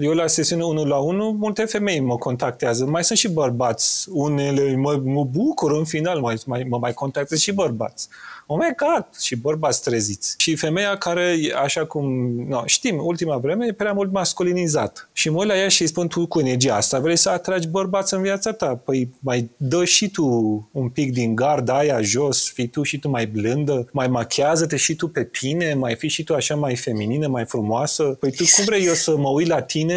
Eu la sesiune 1 la 1, multe femei mă contactează. Mai sunt și bărbați. Unele mă bucur în final, mă mai contactează și bărbați. Oh my God! Și bărbați treziți. Și femeia care, așa cum știm, ultima vreme e prea mult masculinizată. Și mă uit la ea și îi spun, tu cu energia asta vrei să atragi bărbați în viața ta? Păi mai dă și tu un pic din garda aia jos, fii tu și tu mai blândă, mai machează-te și tu pe tine, mai fii și tu așa mai feminină, mai frumoasă. Păi tu cum vrei eu să mă uit la tine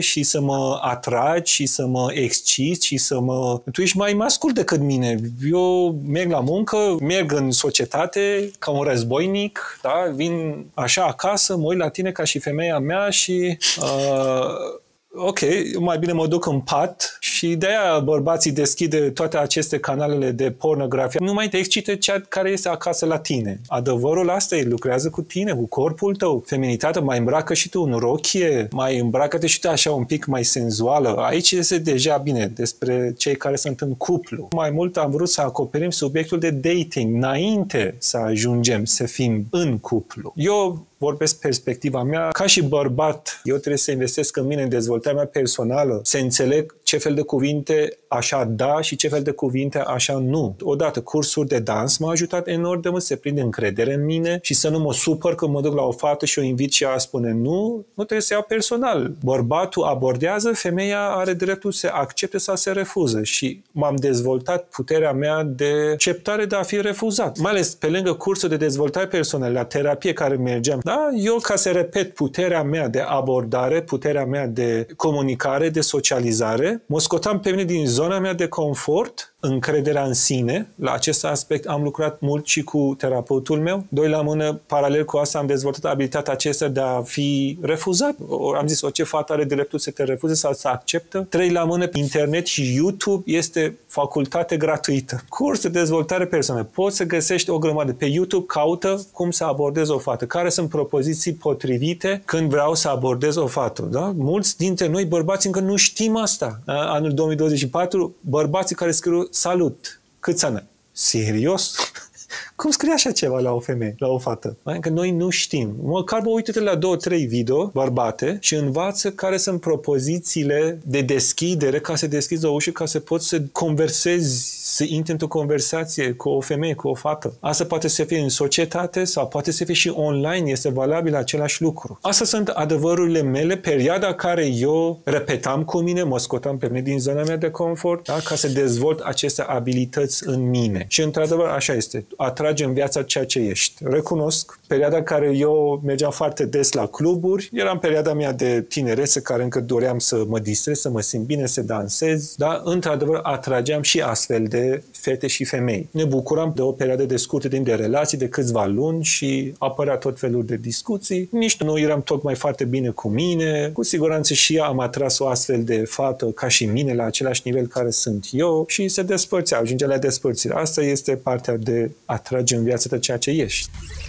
și să mă atragi și să mă exciți și să mă... Tu ești mai mascul decât mine. Eu merg la muncă, merg în societate ca un războinic, da? Vin așa acasă, mă uit la tine ca și femeia mea și... ok, mai bine mă duc în pat. Și de-aia bărbații deschide toate aceste canalele de pornografie. Nu mai te excite ceea care este acasă la tine. Adevărul asta e, lucrează cu tine, cu corpul tău. Feminitatea, mai îmbracă și tu în rochie, mai îmbracă-te și tu așa un pic mai senzuală. Aici este deja bine despre cei care sunt în cuplu. Mai mult am vrut să acoperim subiectul de dating înainte să ajungem să fim în cuplu. Eu vorbesc perspectiva mea. Ca și bărbat, eu trebuie să investesc în mine, în dezvoltarea mea personală, să înțeleg ce fel de cuvinte așa da și ce fel de cuvinte așa nu. Odată, cursuri de dans m-au ajutat enorm de mult să prind încredere în mine și să nu mă supăr când mă duc la o fată și o invit și ea spune nu, nu trebuie să iau personal. Bărbatul abordează, femeia are dreptul să accepte sau să refuză și m-am dezvoltat puterea mea de acceptare de a fi refuzat. Mai ales pe lângă cursul de dezvoltare personală, la terapie care mergeam, da? Eu, ca să repet, puterea mea de abordare, puterea mea de comunicare, de socializare, mă scotam pe mine din zona mea de confort, încrederea în sine. La acest aspect am lucrat mult și cu terapeutul meu. Doi la mână, paralel cu asta, am dezvoltat abilitatea acesta de a fi refuzat. Am zis, orice fată are dreptul să te refuze sau să acceptă. Trei la mână, internet și YouTube este facultate gratuită. Curs de dezvoltare personală. Poți să găsești o grămadă. Pe YouTube caută cum să abordezi o fată. Care sunt propoziții potrivite când vreau să abordez o fată. Da? Mulți dintre noi bărbați încă nu știm asta. Anul 2024, bărbații care scriu salut, câți ani? Serios? Cum scrie așa ceva la o femeie, la o fată? Că noi nu știm. Măcar uite-te la 2-3 video bărbate și învață care sunt propozițiile de deschidere ca să deschizi o ușă, ca să poți să conversezi, să intri într-o conversație cu o femeie, cu o fată. Asta poate să fie în societate sau poate să fie și online, este valabil același lucru. Astea sunt adevărurile mele, perioada care eu repetam cu mine, mă scotam pe mine din zona mea de confort, da? Ca să dezvolt aceste abilități în mine. Și într-adevăr așa este. Atrage în viața ceea ce ești. Recunosc, perioada care eu mergeam foarte des la cluburi, eram perioada mea de tinerețe care încă doream să mă distrez, să mă simt bine, să dansez, dar într-adevăr atrageam și astfel de fete și femei. Ne bucuram de o perioadă de scurtă timp de relații, de câțiva luni și apărea tot felul de discuții. Nici nu eram tocmai foarte bine cu mine. Cu siguranță și ea am atras o astfel de fată ca și mine, la același nivel care sunt eu și se despărțea, ajungea la despărțire. Asta este partea de atrage în viața ta ceea ce ești.